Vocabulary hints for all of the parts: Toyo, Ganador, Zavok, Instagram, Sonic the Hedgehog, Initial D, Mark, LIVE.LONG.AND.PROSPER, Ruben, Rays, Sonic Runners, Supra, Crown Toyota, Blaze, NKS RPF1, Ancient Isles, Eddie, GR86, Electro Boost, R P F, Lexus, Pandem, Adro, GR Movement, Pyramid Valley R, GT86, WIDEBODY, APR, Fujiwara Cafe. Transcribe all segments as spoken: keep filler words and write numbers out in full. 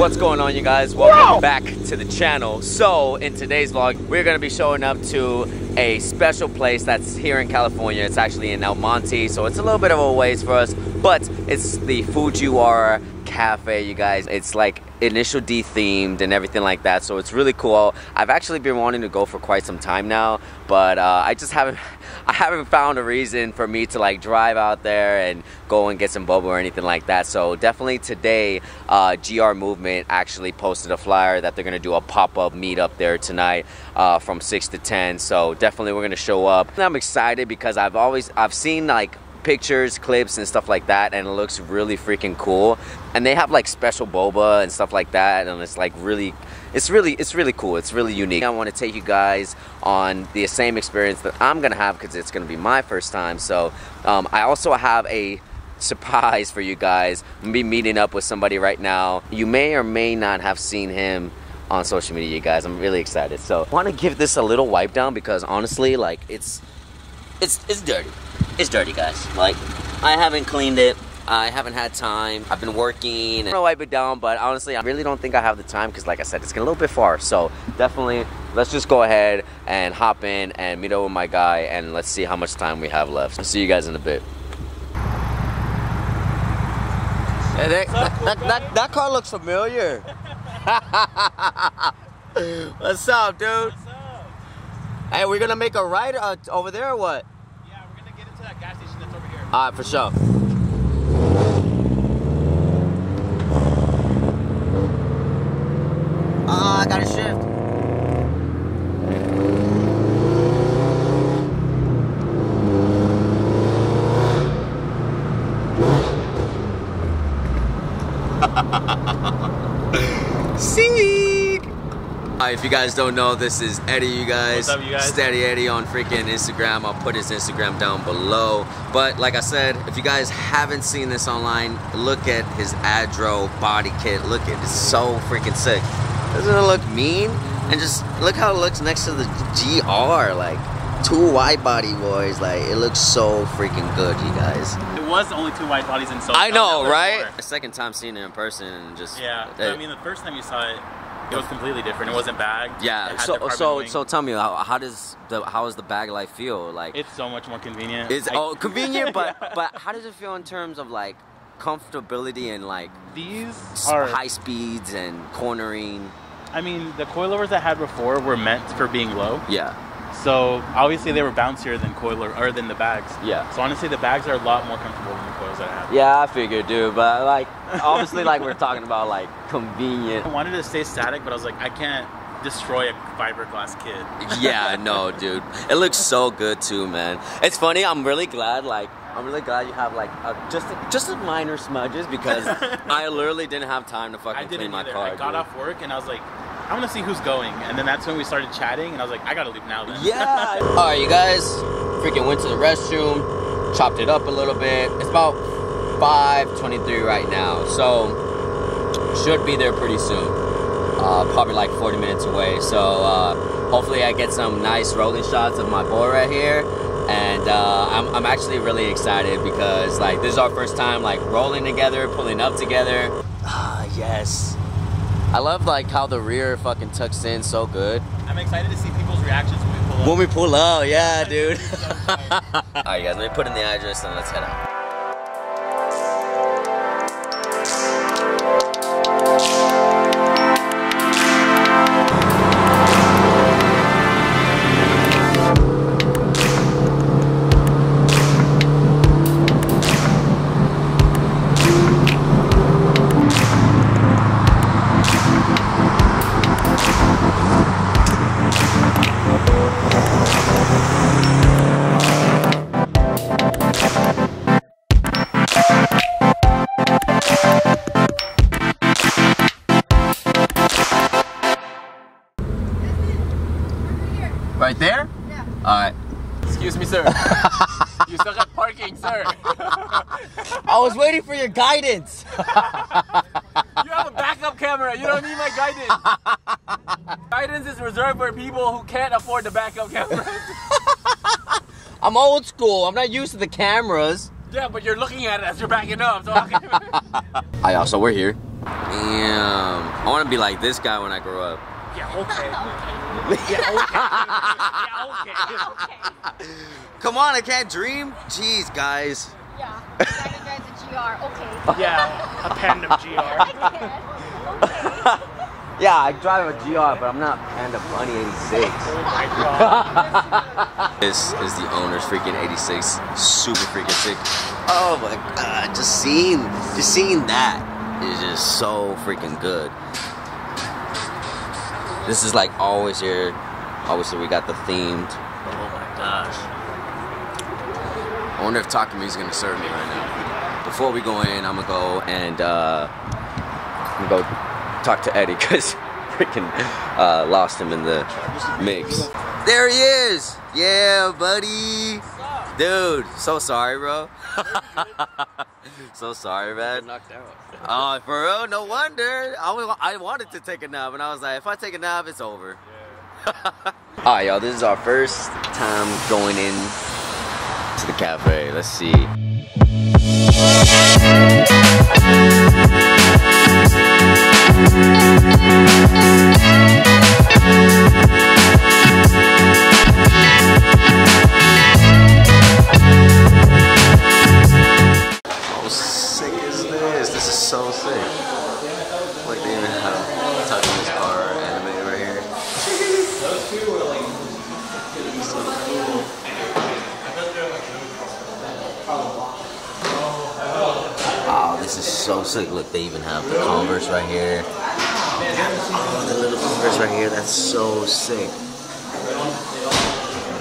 What's going on, you guys? Welcome Whoa! back to the channel. So in today's vlog, we're gonna be showing up to a special place that's here in California. It's actually in El Monte, so it's a little bit of a ways for us, but it's the Fujiwara Cafe, you guys. It's like Initial D themed and everything like that, so it's really cool. I've actually been wanting to go for quite some time now, but uh, I just haven't I haven't found a reason for me to like drive out there and go and get some boba or anything like that. So definitely today, uh, G R Movement actually posted a flyer that they're gonna do a pop-up meet up there tonight uh, from six to ten, so definitely we're gonna show up. And I'm excited because I've always I've seen like pictures, clips and stuff like that, and it looks really freaking cool. And they have like special boba and stuff like that, and it's like really it's really it's really cool. It's really unique. I want to take you guys on the same experience that I'm gonna have because it's gonna be my first time. So um, I also have a surprise for you guys. I'm gonna be meeting up with somebody right now. You may or may not have seen him on social media, you guys. I'm really excited. So I want to give this a little wipe down because honestly, like it's it's it's dirty. It's dirty, guys. Like, I haven't cleaned it. I haven't had time. I've been working. I'm gonna wipe it down, but honestly, I really don't think I have the time because, like I said, it's getting a little bit far. So definitely, let's just go ahead and hop in and meet up with my guy, and let's see how much time we have left. I'll see you guys in a bit. Hey, that, up, that, that, that car looks familiar. What's up, dude? What's up? Hey, we're gonna make a ride uh, over there or what? Gas station that's over here. Alright, for sure. Ah, uh, I gotta shift. Sick! Alright, if you guys don't know, this is Eddie, you guys. What's up, you guys? Steady Eddie on freaking Instagram. I'll put his Instagram down below. But like I said, if you guys haven't seen this online, look at his Adro body kit. Look at it. It's so freaking sick. Doesn't it look mean? And just look how it looks next to the G R. Like, two wide body boys. Like, it looks so freaking good, you guys. It was only two wide bodies in so I know, right? More. The second time seeing it in person and just... Yeah, it, I mean, the first time you saw it, it was completely different. It wasn't bagged. Yeah. So so wing. so tell me, how, how does the how does the bag life feel? Like, it's so much more convenient. It's I, oh convenient, but yeah. But how does it feel in terms of like comfortability and like these are high speeds and cornering? I mean, the coilovers I had before were meant for being low. Yeah. So obviously they were bouncier than coiler or than the bags. Yeah. So honestly, the bags are a lot more comfortable than the coils that I have. Yeah, I figured, dude. But like, obviously, like we're talking about like convenient. I wanted to stay static, but I was like, I can't destroy a fiberglass kid. Yeah, no, dude. It looks so good too, man. It's funny. I'm really glad. Like, I'm really glad you have like a, just a, just a minor smudges because I literally didn't have time to fucking I didn't clean my either. car. I got dude. off work and I was like, I want to see who's going, and then that's when we started chatting, and I was like, I gotta leave now then. Yeah. All right, you guys, freaking went to the restroom, chopped it up a little bit. It's about five twenty-three right now, so should be there pretty soon. Uh, probably like forty minutes away. So uh, hopefully I get some nice rolling shots of my boy right here, and uh, I'm, I'm actually really excited because like this is our first time like rolling together, pulling up together. Ah, yes. I love like how the rear fucking tucks in so good. I'm excited to see people's reactions when we pull up. When we pull out, yeah, dude. All right, guys, let me put in the address and let's head out. Right there? Yeah. Alright. Excuse me, sir. You still got parking, sir. I was waiting for your guidance. You have a backup camera. You don't need my guidance. Guidance is reserved for people who can't afford the backup cameras. I'm old school. I'm not used to the cameras. Yeah, but you're looking at it as you're backing up. So I, right, so we're here. Damn. want to be like this guy when I grow up. Yeah, okay. okay. Yeah, okay. yeah, okay. Come on, I can't dream. Jeez, guys. Yeah. The guy who drives a G R, okay. Yeah, a Pandem G R. I okay. Yeah, I drive a G R, but I'm not Pandem Bunny eighty-six. Oh my god. This is the owner's freaking eighty-six. Super freaking sick. Oh my god, just seeing, just seeing that is just so freaking good. This is like always here. Obviously, we got the themed. Oh my gosh. I wonder if Takumi is gonna serve me right now. Before we go in, I'm gonna go and uh, I'm gonna go talk to Eddie because freaking uh, lost him in the mix. There he is! Yeah, buddy! Dude, so sorry, bro. So sorry, man. Knocked out. Oh, for real? No wonder. I, I wanted to take a nap, and I was like, if I take a nap, it's over. Alright, y'all, this is our first time going in to the cafe. Let's see. How sick is this? This is so sick. Like they even have a touch on this car anime right here. Those two were like so cool. Oh, this is so sick. Look, they even have the Converse right here. Oh, the little Converse right here, that's so sick.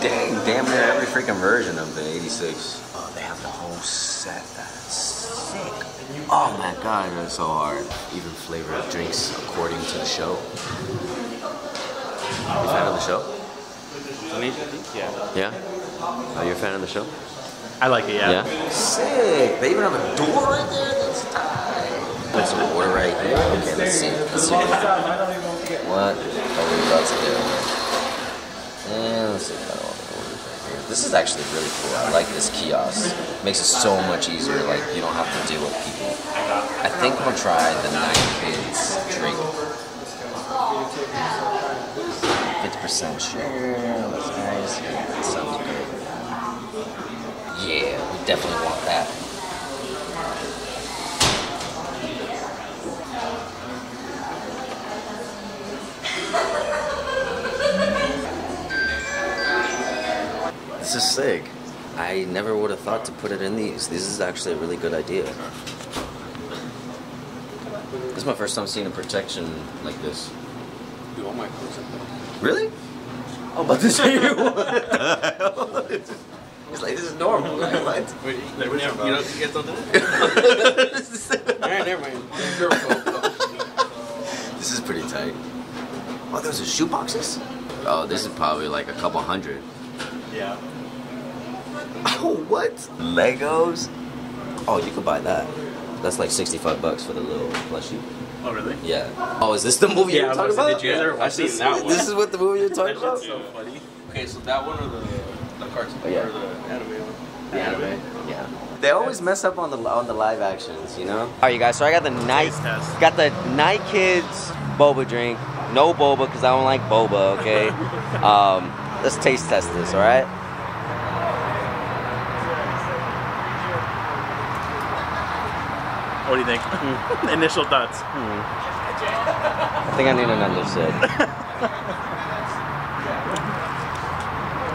Dang, damn near every freaking version of the eighty-six. Oh, they have the whole set, that's sick. Oh my god, that's so hard. Even flavored drinks according to the show. You a fan of the show? Initial D? Yeah. Yeah? Are you a fan of the show? I like it, yeah. yeah. Sick! They even have a door right there, that's tight. That's a door right there. Okay, let's see. Let's see. What are we about to do? And let's see if I don't want to order right here. This is actually really cool. I like this kiosk. It makes it so much easier, like you don't have to deal with people. I think I'm gonna try the nine kids drink. fifty percent sugar, that's nice. That sounds good. Yeah, we definitely want that. This is sick. I never would have thought to put it in these. This is actually a really good idea. This is my first time seeing a protection like this. You want my protection? Really? I'm about to say what the hell? It's like, this is normal, like, what? Wait, you, you don't get something? Alright, never mind. This is pretty tight. Oh, those are shoe boxes? Oh, this is probably like a couple hundred. Yeah. Oh, what? Legos? Oh, you could buy that. That's like sixty-five bucks for the little plushie. Oh, really? Yeah. Oh, is this the movie yeah, you were talking about? Did you ever watch this, that one? This is what the movie you're talking about? That's so funny. Okay, so that one or the... The cartoon, oh, yeah. Or the anime one. The anime. anime. Yeah. They always mess up on the on the live actions, you know. All right, you guys. So I got the night, got the night kids boba drink. No boba because I don't like boba. Okay. um, let's taste test this. All right. What do you think? Mm. Initial thoughts. Mm. I think I need another sip.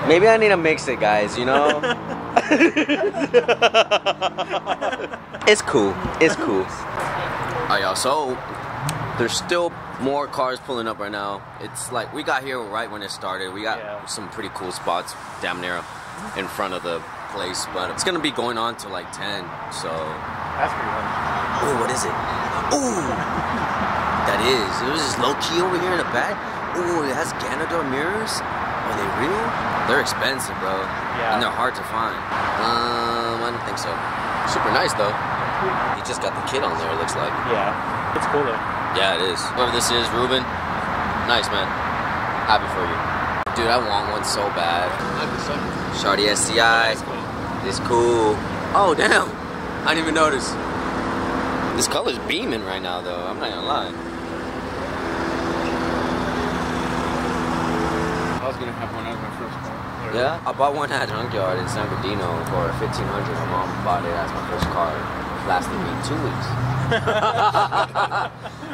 Maybe I need to mix it, guys, you know? It's cool. It's cool. Alright, y'all. So, there's still more cars pulling up right now. It's like, we got here right when it started. We got yeah. some pretty cool spots damn near in front of the place. But it's going to be going on to like ten, so... That's pretty much. Ooh, what is it? Ooh! That is. It was just low-key over here in the back. Ooh, it has Ganador mirrors. Are they real? They're expensive, bro. Yeah. And they're hard to find. Um, I don't think so. Super nice, though. You just got the kid on there, it looks like. Yeah. It's cool, though. Yeah, it is. Whoever this is, Ruben, nice, man. Happy for you. Dude, I want one so bad. I like this one. Shardy S T I. It's cool. Oh, damn. I didn't even notice. This color's beaming right now, though. I'm not gonna lie. Yeah? I bought one at Junkyard in San Bernardino for fifteen hundred dollars. My mom bought it as my first car. It lasted me two weeks.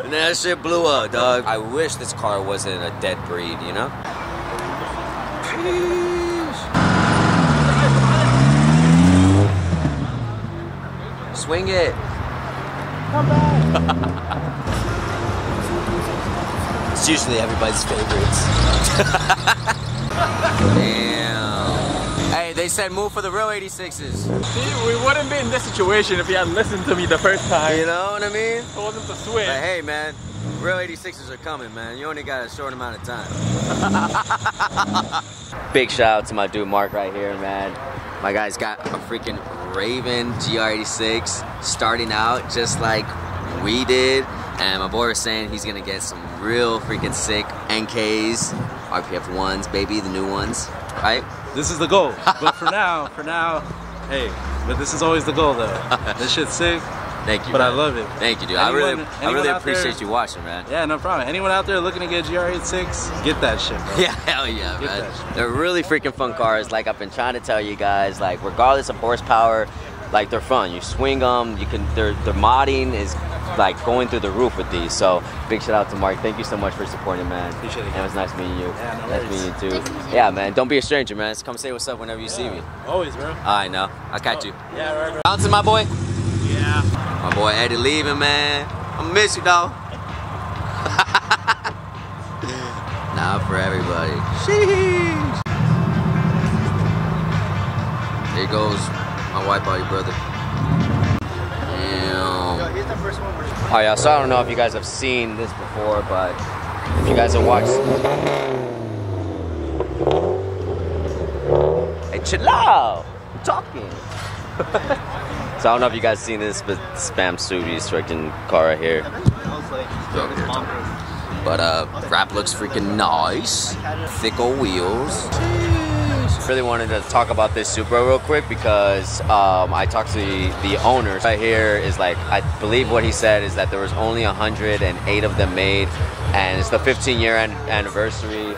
And that shit blew up, dog. I wish this car wasn't a dead breed, you know? Jeez. Swing it. Come back. It's usually everybody's favorites. Damn. Hey, they said move for the real eighty-sixes. See, we wouldn't be in this situation if you had listened to me the first time. You know what I mean? I told them to switch. But hey, man, real eighty-sixes are coming, man. You only got a short amount of time. Big shout out to my dude Mark right here, man. My guy's got a freaking Raven G R eighty-six starting out just like we did, and my boy was saying he's gonna get some real freaking sick N Ks, R P F ones, baby, the new ones, right? This is the goal, but for now, for now, hey, but this is always the goal though. This shit's sick. Thank you, but man. I love it. Thank you, dude. Anyone, I really, I really appreciate there, you watching, man. Yeah, no problem. Anyone out there looking to get G R eighty-six, get that shit, bro. Yeah, hell yeah, get man. They're really freaking fun cars. Like I've been trying to tell you guys, like regardless of horsepower, like they're fun. You swing them, you can. Their their modding is like going through the roof with these. So big shout out to Mark. Thank you so much for supporting, man. Appreciate it. And it was nice meeting you. Yeah, no nice worries. meeting you too. Nice yeah, man. Don't be a stranger, man. Just come say what's up whenever you yeah. see me. Always, bro. I know. I'll catch oh, you. Yeah, right, bro. Out to my boy. Yeah. My boy Eddie leaving, man. I miss you, dog. Nah, for everybody. Sheesh. There goes my white body brother. Damn. He's the first one. All right, y'all. So I don't know if you guys have seen this before, but if you guys have watched, hey, chill out. I'm talking. So I don't know if you guys seen this, but Spam Subi's freaking car right here. But uh, wrap looks freaking nice. Thick old wheels. Jeez. Really wanted to talk about this Supra real quick because um, I talked to the, the owner. Right here is like, I believe what he said is that there was only one hundred eight of them made, and it's the fifteen year an anniversary.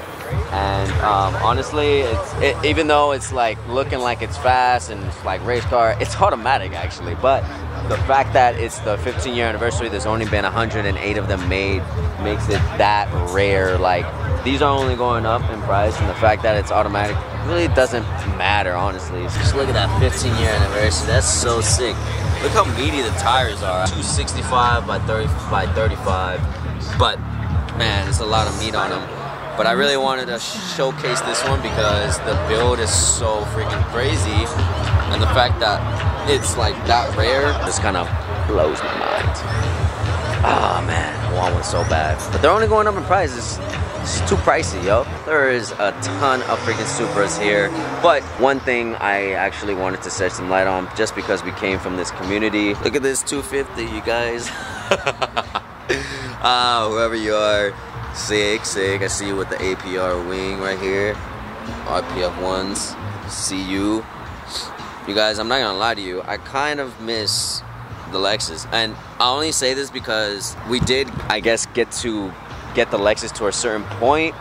And um, honestly, it's, it, even though it's like looking like it's fast and it's like race car, it's automatic actually. But the fact that it's the fifteen year anniversary, there's only been one hundred eight of them made, makes it that rare. Like these are only going up in price, and the fact that it's automatic really doesn't matter, honestly. Just look at that fifteen year anniversary. That's so sick. Look how meaty the tires are. two sixty-five by thirty by thirty-five. But man, it's a lot of meat on them. But I really wanted to showcase this one because the build is so freaking crazy, and the fact that it's like that rare just kind of blows my mind. Oh man, I want one so bad. But they're only going up in price. It's, it's too pricey, yo. There is a ton of freaking Supras here. But one thing I actually wanted to shed some light on just because we came from this community. Look at this two fifty, you guys. Ah, uh, whoever you are. Sick, sick. I see you with the A P R wing right here. R P F ones. See you. You guys, I'm not gonna lie to you. I kind of miss the Lexus. And I only say this because we did, I guess, get to get the Lexus to a certain point.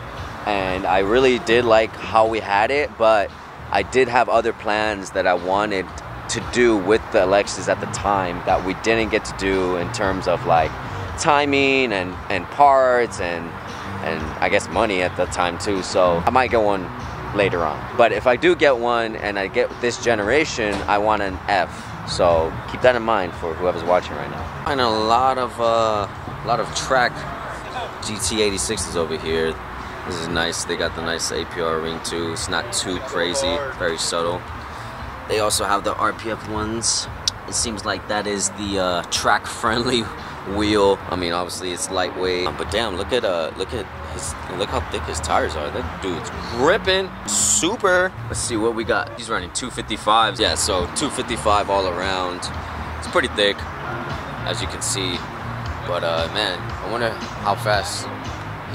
And I really did like how we had it. But I did have other plans that I wanted to do with the Lexus at the time that we didn't get to do in terms of like timing and and parts and and I guess money at the time too. So I might get one later on, but if I do get one and I get this generation, I want an F, so keep that in mind for whoever's watching right now. And a lot of uh a lot of track G T eighty-sixes over here. This is nice. They got the nice A P R ring too. It's not too crazy, very subtle. They also have the R P F ones. It seems like that is the uh track friendly wheel. I mean, obviously it's lightweight, but damn, look at uh look at his, look how thick his tires are. That dude's gripping. Super. Let's see what we got. He's running two fifty-fives. Yeah, so two fifty-five all around. It's pretty thick, as you can see. But uh man, I wonder how fast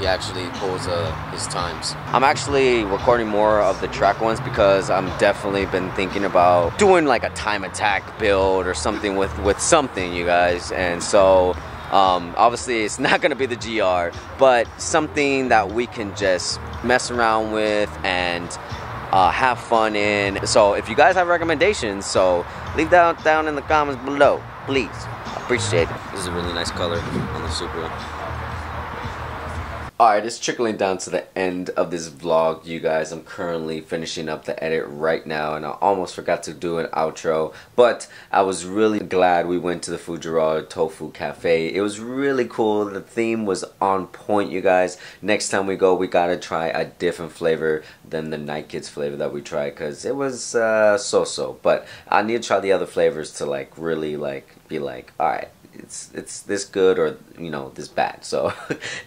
he actually pulls uh, his times. I'm actually recording more of the track ones because I'm definitely been thinking about doing like a time attack build or something with, with something, you guys. And so um, obviously it's not gonna be the G R, but something that we can just mess around with and uh, have fun in. So if you guys have recommendations, so leave that down in the comments below, please. Appreciate it. This is a really nice color on the Supra. Alright, it's trickling down to the end of this vlog, you guys. I'm currently finishing up the edit right now, and I almost forgot to do an outro, but I was really glad we went to the Fujiwara Tofu Cafe. It was really cool. The theme was on point, you guys. Next time we go, we gotta try a different flavor than the Night Kids flavor that we tried, because it was uh, so-so, but I need to try the other flavors to like really like be like, alright, it's it's this good or, you know, this bad. So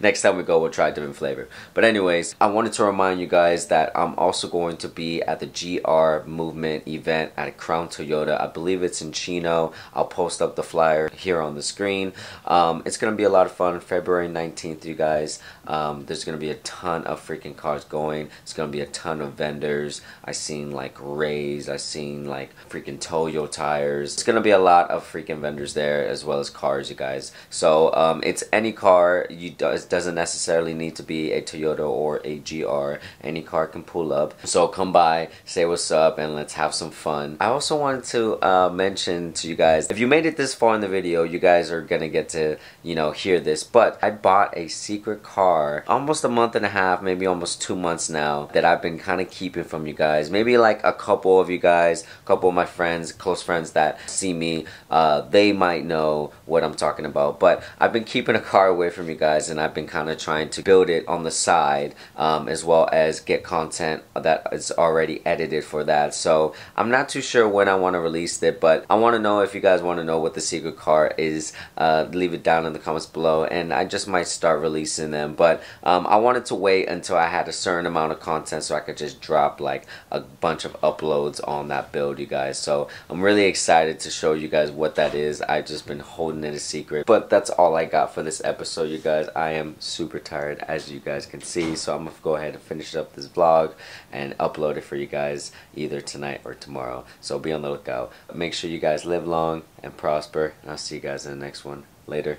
next time we go, we'll try a different flavor. But anyways, I wanted to remind you guys that I'm also going to be at the G R Movement event at Crown Toyota. I believe it's in Chino. I'll post up the flyer here on the screen. Um, it's going to be a lot of fun. February nineteenth, you guys. Um, there's going to be a ton of freaking cars going. It's going to be a ton of vendors. I seen like Rays. I seen like freaking Toyo tires. It's going to be a lot of freaking vendors there, as well as cars. Cars, you guys. So um, it's any car. You do, it doesn't necessarily need to be a Toyota or a G R. Any car can pull up. So come by, say what's up, and let's have some fun. I also wanted to uh, mention to you guys, if you made it this far in the video, you guys are gonna get to, you know, hear this. But I bought a secret car almost a month and a half, maybe almost two months now, that I've been kind of keeping from you guys. Maybe like a couple of you guys, a couple of my friends, close friends that see me, uh, they might know what I'm talking about, but I've been keeping a car away from you guys, and I've been kind of trying to build it on the side, um, as well as get content that is already edited for that. So I'm not too sure when I want to release it, but I want to know if you guys want to know what the secret car is. Uh, leave it down in the comments below, and I just might start releasing them. But um, I wanted to wait until I had a certain amount of content so I could just drop like a bunch of uploads on that build, you guys. So I'm really excited to show you guys what that is. I've just been holding it a secret, but that's all I got for this episode, you guys. I am super tired, as you guys can see, so I'm gonna go ahead and finish up this vlog and upload it for you guys either tonight or tomorrow. So be on the lookout. Make sure you guys live long and prosper, and I'll see you guys in the next one. Later.